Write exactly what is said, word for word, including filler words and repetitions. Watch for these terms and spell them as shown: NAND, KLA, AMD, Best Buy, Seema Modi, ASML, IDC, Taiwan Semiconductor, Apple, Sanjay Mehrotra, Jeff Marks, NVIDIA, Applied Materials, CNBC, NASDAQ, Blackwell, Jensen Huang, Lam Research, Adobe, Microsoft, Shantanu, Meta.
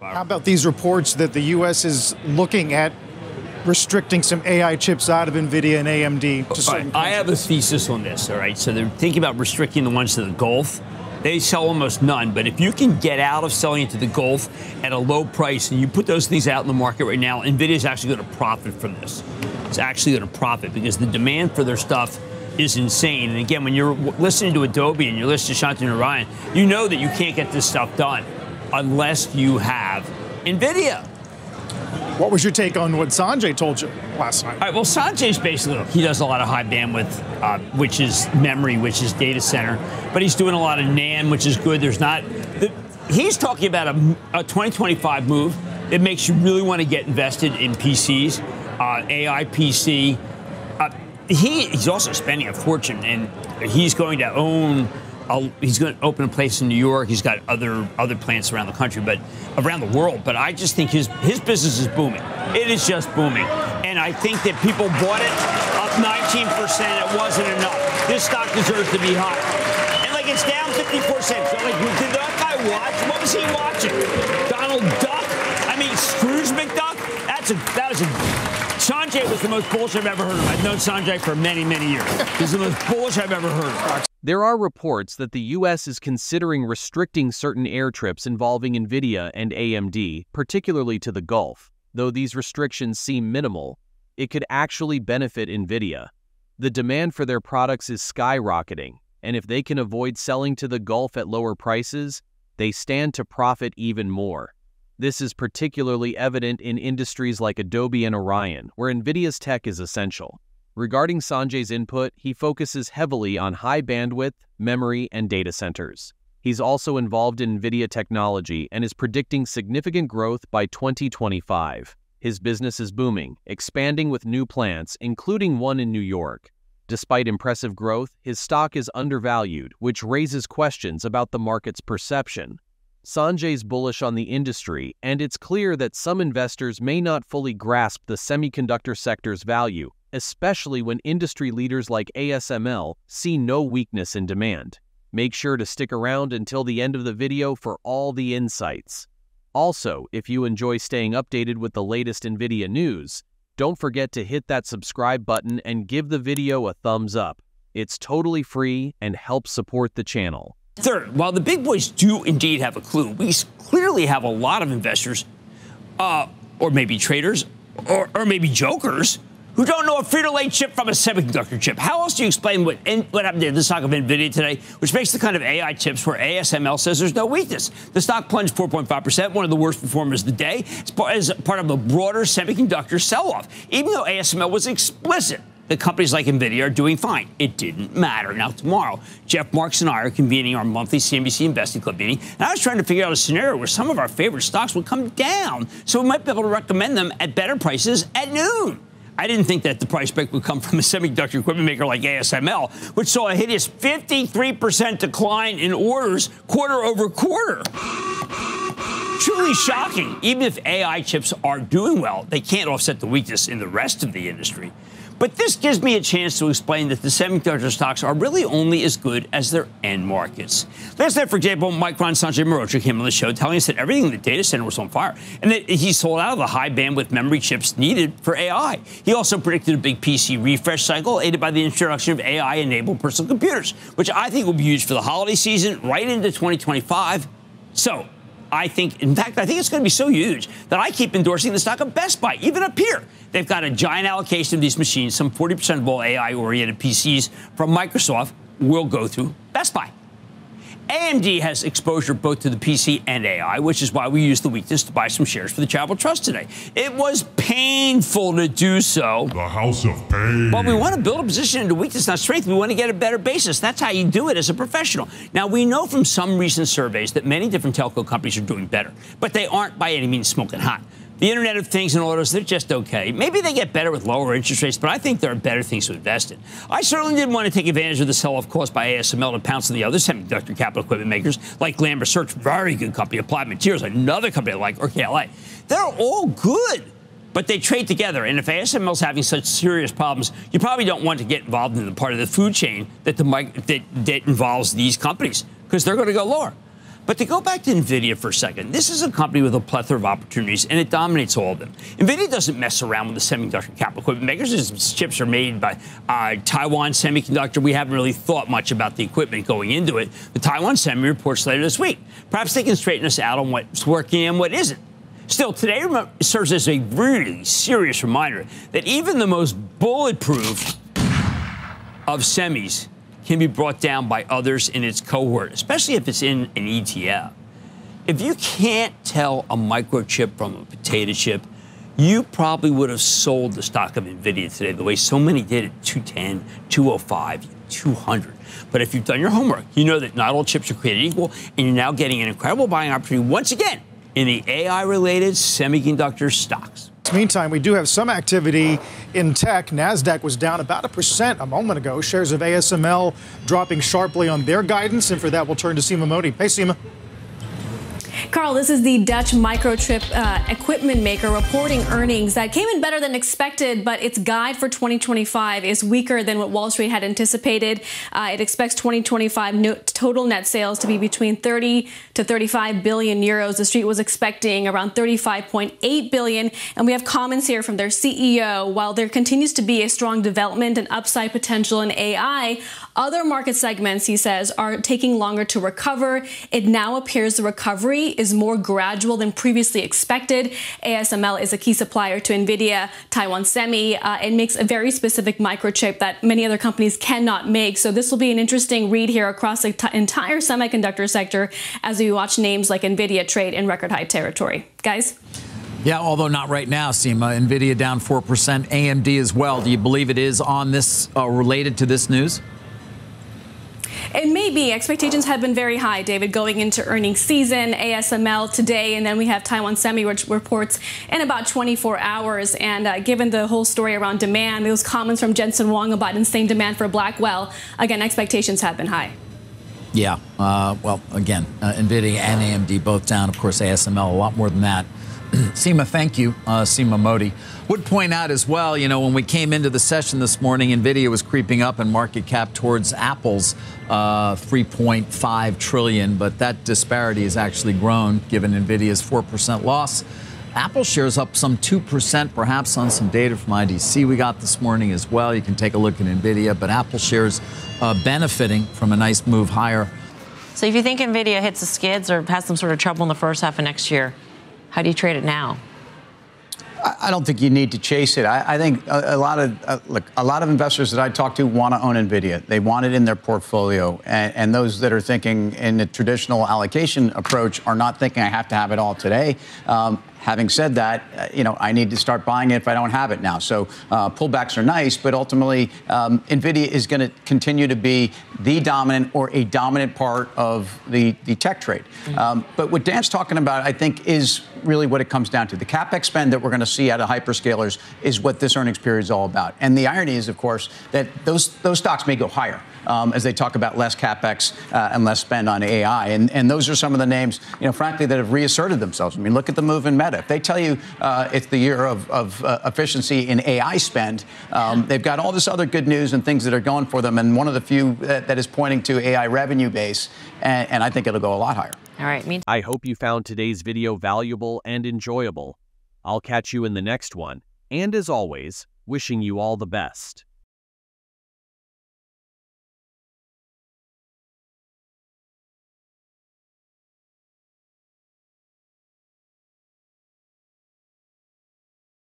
How about these reports that the U S is looking at restricting some A I chips out of NVIDIA and A M D? To certain I have a thesis on this, all right? So they're thinking about restricting the ones to the Gulf. They sell almost none, but if you can get out of selling it to the Gulf at a low price and you put those things out in the market right now, NVIDIA is actually going to profit from this. It's actually going to profit because the demand for their stuff is insane. And again, when you're listening to Adobe and you're listening to Shantanu and Ryan, you know that you can't get this stuff done unless you have NVIDIA. What was your take on what Sanjay told you last night? All right, well, Sanjay's basically, he does a lot of high bandwidth, uh, which is memory, which is data center, but he's doing a lot of NAND, which is good. There's not, the, he's talking about a, a twenty twenty-five move that makes you really want to get invested in P Cs, uh, A I P C. Uh, he, he's also spending a fortune, and he's going to own I'll, he's going to open a place in New York. He's got other other plants around the country, but around the world. But I just think his his business is booming. It is just booming. And I think that people bought it up nineteen percent. It wasn't enough. This stock deserves to be higher. And, like, it's down fifty-four cents. So, like, did that guy watch? What was he watching? Donald Duck? I mean, Scrooge McDuck? That's a, that is a... Sanjay was the most bullish I've ever heard of. I've known Sanjay for many, many years. He's the most bullish I've ever heard of. There are reports that the U S is considering restricting certain air trips involving NVIDIA and A M D, particularly to the Gulf. Though these restrictions seem minimal, it could actually benefit NVIDIA. The demand for their products is skyrocketing, and if they can avoid selling to the Gulf at lower prices, they stand to profit even more. This is particularly evident in industries like Adobe and Orion, where NVIDIA's tech is essential. Regarding Sanjay's input, he focuses heavily on high bandwidth, memory, and data centers. He's also involved in NVIDIA technology and is predicting significant growth by twenty twenty-five. His business is booming, expanding with new plants, including one in New York. Despite impressive growth, his stock is undervalued, which raises questions about the market's perception. Sanjay's bullish on the industry, and it's clear that some investors may not fully grasp the semiconductor sector's value, especially when industry leaders like A S M L see no weakness in demand. Make sure to stick around until the end of the video for all the insights. Also, if you enjoy staying updated with the latest NVIDIA news, don't forget to hit that subscribe button and give the video a thumbs up. It's totally free and helps support the channel. Third, while the big boys do indeed have a clue, we clearly have a lot of investors, uh, or maybe traders, or, or maybe jokers, who don't know a Frito-Lay chip from a semiconductor chip. How else do you explain what, what happened to the stock of NVIDIA today, which makes the kind of A I chips where A S M L says there's no weakness? The stock plunged four point five percent, one of the worst performers of the day, as part of a broader semiconductor sell-off, even though A S M L was explicit that companies like NVIDIA are doing fine. It didn't matter. Now, tomorrow, Jeff Marks and I are convening our monthly C N B C Investing Club meeting, and I was trying to figure out a scenario where some of our favorite stocks would come down, so we might be able to recommend them at better prices at noon. I didn't think that the price break would come from a semiconductor equipment maker like A S M L, which saw a hideous fifty-three percent decline in orders quarter over quarter. Truly shocking. Even if A I chips are doing well, they can't offset the weakness in the rest of the industry. But this gives me a chance to explain that the semiconductor stocks are really only as good as their end markets. Last night, for example, Micron's Sanjay Mehrotra came on the show telling us that everything in the data center was on fire and that he sold out of the high bandwidth memory chips needed for A I. He also predicted a big P C refresh cycle aided by the introduction of A I-enabled personal computers, which I think will be used for the holiday season right into twenty twenty-five. So, I think, in fact, I think it's going to be so huge that I keep endorsing the stock of Best Buy, even up here. They've got a giant allocation of these machines. Some forty percent of all A I-oriented P Cs from Microsoft will go through Best Buy. A M D has exposure both to the P C and A I, which is why we used the weakness to buy some shares for the Charitable Trust today. It was painful to do so. The house of pain. But we want to build a position into weakness, not strength. We want to get a better basis. That's how you do it as a professional. Now, we know from some recent surveys that many different telco companies are doing better, but they aren't by any means smoking hot. The Internet of Things and autos, they're just okay. Maybe they get better with lower interest rates, but I think there are better things to invest in. I certainly didn't want to take advantage of the sell-off caused by A S M L to pounce on the other semiconductor capital equipment makers, like Lam Research, very good company, Applied Materials, another company I like, or K L A. They're all good, but they trade together. And if A S M L's having such serious problems, you probably don't want to get involved in the part of the food chain that, the, that, that involves these companies, because they're going to go lower. But to go back to NVIDIA for a second, this is a company with a plethora of opportunities, and it dominates all of them. NVIDIA doesn't mess around with the semiconductor capital equipment makers. Its chips are made by uh, Taiwan Semiconductor. We haven't really thought much about the equipment going into it. The Taiwan Semi reports later this week. Perhaps they can straighten us out on what's working and what isn't. Still, today serves as a really serious reminder that even the most bulletproof of semis can be brought down by others in its cohort, especially if it's in an E T F. If you can't tell a microchip from a potato chip, you probably would have sold the stock of NVIDIA today, the way so many did at two ten, two oh five, two hundred. But if you've done your homework, you know that not all chips are created equal, and you're now getting an incredible buying opportunity once again in the A I-related semiconductor stocks. Meantime, we do have some activity in tech. NASDAQ was down about a percent a moment ago. Shares of A S M L dropping sharply on their guidance. And for that, we'll turn to Seema Modi. Hey, Seema. Carl, this is the Dutch microchip uh, equipment maker reporting earnings that came in better than expected, but its guide for twenty twenty-five is weaker than what Wall Street had anticipated. Uh, it expects twenty twenty-five no total net sales to be between thirty to thirty-five billion euros. The street was expecting around thirty-five point eight billion. And we have comments here from their C E O. While there continues to be a strong development and upside potential in A I, other market segments, he says, are taking longer to recover. It now appears the recovery is more gradual than previously expected. A S M L is a key supplier to NVIDIA, Taiwan Semi. Uh, it makes a very specific microchip that many other companies cannot make. So this will be an interesting read here across the entire semiconductor sector as we watch names like NVIDIA trade in record high territory. Guys? Yeah, although not right now, Seema. NVIDIA down four percent, A M D as well. Do you believe it is on this uh, related to this news? It may be. Expectations have been very high, David, going into earnings season, A S M L today, and then we have Taiwan Semi, which reports in about twenty-four hours. And uh, given the whole story around demand, those comments from Jensen Huang about insane demand for Blackwell, again, expectations have been high. Yeah. Uh, well, again, uh, NVIDIA and A M D both down. Of course, A S M L a lot more than that. Seema, thank you. Uh, Seema Modi. Would point out as well, you know, when we came into the session this morning, NVIDIA was creeping up in market cap towards Apple's uh, three point five trillion dollars, but that disparity has actually grown given NVIDIA's four percent loss. Apple shares up some two percent, perhaps on some data from I D C we got this morning as well. You can take a look at NVIDIA, but Apple shares uh, benefiting from a nice move higher. So if you think NVIDIA hits the skids or has some sort of trouble in the first half of next year, how do you trade it now? I don't think you need to chase it. I, I think a, a lot of uh, look, a lot of investors that I talk to want to own NVIDIA. They want it in their portfolio, and, and those that are thinking in the traditional allocation approach are not thinking I have to have it all today. Um, Having said that, uh, you know, I need to start buying it if I don't have it now. So uh, pullbacks are nice, but ultimately um, NVIDIA is going to continue to be the dominant or a dominant part of the, the tech trade. Mm-hmm. um, but what Dan's talking about, I think, is really what it comes down to. The CapEx spend that we're going to see out of hyperscalers is what this earnings period is all about. And the irony is, of course, that those, those stocks may go higher um, as they talk about less CapEx uh, and less spend on A I. And, and those are some of the names, you know, frankly, that have reasserted themselves. I mean, look at the move in Meta. If they tell you uh, it's the year of, of uh, efficiency in A I spend, um, they've got all this other good news and things that are going for them, and one of the few that, that is pointing to A I revenue base, and, and I think it'll go a lot higher. All right. I hope you found today's video valuable and enjoyable. I'll catch you in the next one, and as always, wishing you all the best.